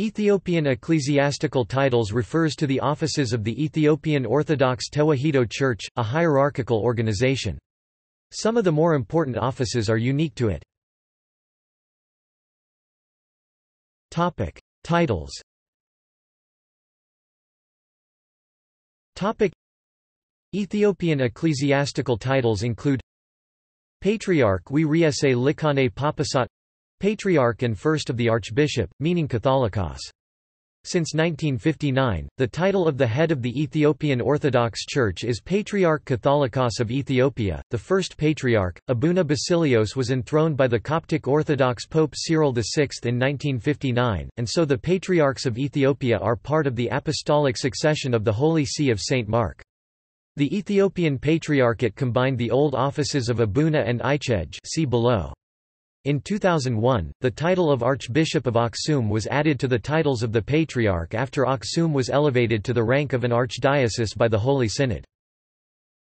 Ethiopian ecclesiastical titles refers to the offices of the Ethiopian Orthodox Tewahedo Church, a hierarchical organization. Some of the more important offices are unique to it. Topic: Titles. Topic: Ethiopian ecclesiastical titles include Patriarch Weriesa Likane Papasat, Patriarch and First of the Archbishop, meaning Catholicos. Since 1959, the title of the head of the Ethiopian Orthodox Church is Patriarch Catholicos of Ethiopia. The first patriarch, Abuna Basilios, was enthroned by the Coptic Orthodox Pope Cyril VI in 1959, and so the patriarchs of Ethiopia are part of the apostolic succession of the Holy See of St. Mark. The Ethiopian Patriarchate combined the old offices of Abuna and Icheg, see below. In 2001, the title of Archbishop of Aksum was added to the titles of the Patriarch after Aksum was elevated to the rank of an archdiocese by the Holy Synod.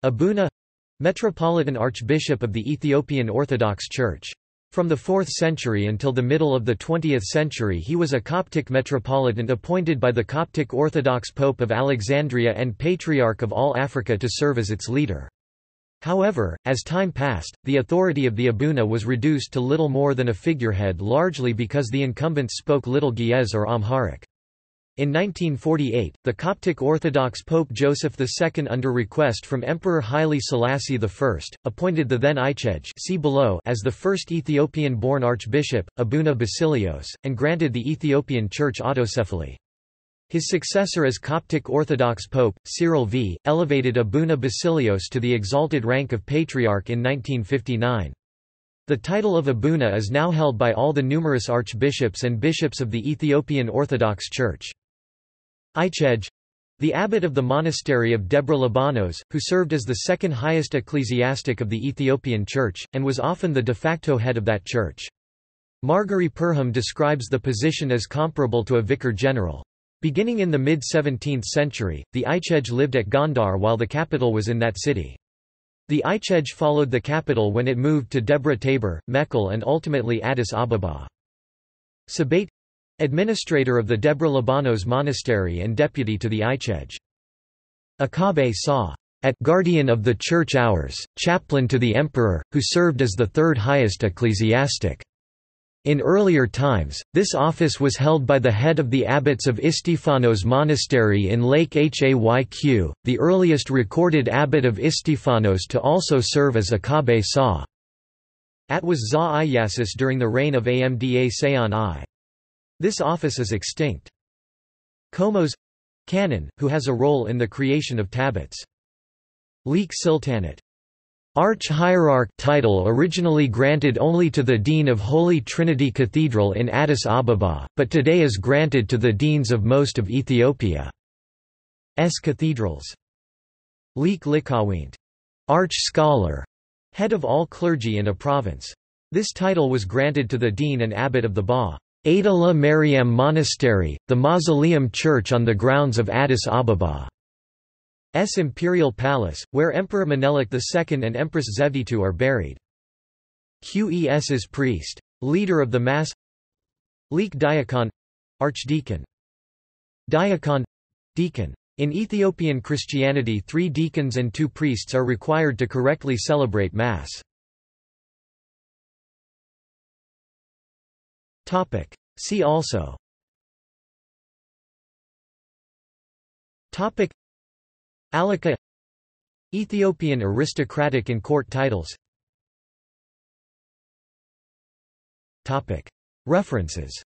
Abuna — Metropolitan Archbishop of the Ethiopian Orthodox Church. From the 4th century until the middle of the 20th century he was a Coptic metropolitan appointed by the Coptic Orthodox Pope of Alexandria and Patriarch of all Africa to serve as its leader. However, as time passed, the authority of the Abuna was reduced to little more than a figurehead, largely because the incumbents spoke little Ge'ez or Amharic. In 1948, the Coptic Orthodox Pope Joseph II, under request from Emperor Haile Selassie I, appointed the then Icheg, see below, as the first Ethiopian-born archbishop, Abuna Basilios, and granted the Ethiopian Church autocephaly. His successor as Coptic Orthodox Pope, Cyril V, elevated Abuna Basilios to the exalted rank of Patriarch in 1959. The title of Abuna is now held by all the numerous archbishops and bishops of the Ethiopian Orthodox Church. Icheg, the abbot of the monastery of Debre Libanos, who served as the second highest ecclesiastic of the Ethiopian Church, and was often the de facto head of that church. Marguerite Perham describes the position as comparable to a vicar general. Beginning in the mid-17th century, the Icheg lived at Gondar while the capital was in that city. The Icheg followed the capital when it moved to Debra Tabor, Mekelle and ultimately Addis Ababa. Sabate — administrator of the Debre Libanos monastery and deputy to the Icheg. Akabe Sa'at, guardian of the church hours, chaplain to the emperor, who served as the third highest ecclesiastic. In earlier times, this office was held by the head of the abbots of Istifanos monastery in Lake Hayq, the earliest recorded abbot of Istifanos to also serve as Akabe Sa'at was Za Iyasis during the reign of Amda Sayan I. This office is extinct. Komos — canon, who has a role in the creation of tablets. Lik Sultanate. Arch-hierarch title originally granted only to the Dean of Holy Trinity Cathedral in Addis Ababa, but today is granted to the deans of most of Ethiopia's cathedrals. Lik Likawint, Arch-scholar, head of all clergy in a province. This title was granted to the dean and abbot of the Ba'aida la Mariam Monastery, the mausoleum church on the grounds of Addis Ababa. S. Imperial Palace, where Emperor Menelik II and Empress Zewditu are buried. Qes's priest. Leader of the Mass. Leek Diacon — Archdeacon. Diacon — Deacon. In Ethiopian Christianity 3 deacons and 2 priests are required to correctly celebrate Mass. See also Alaka, Ethiopian aristocratic and court titles. References.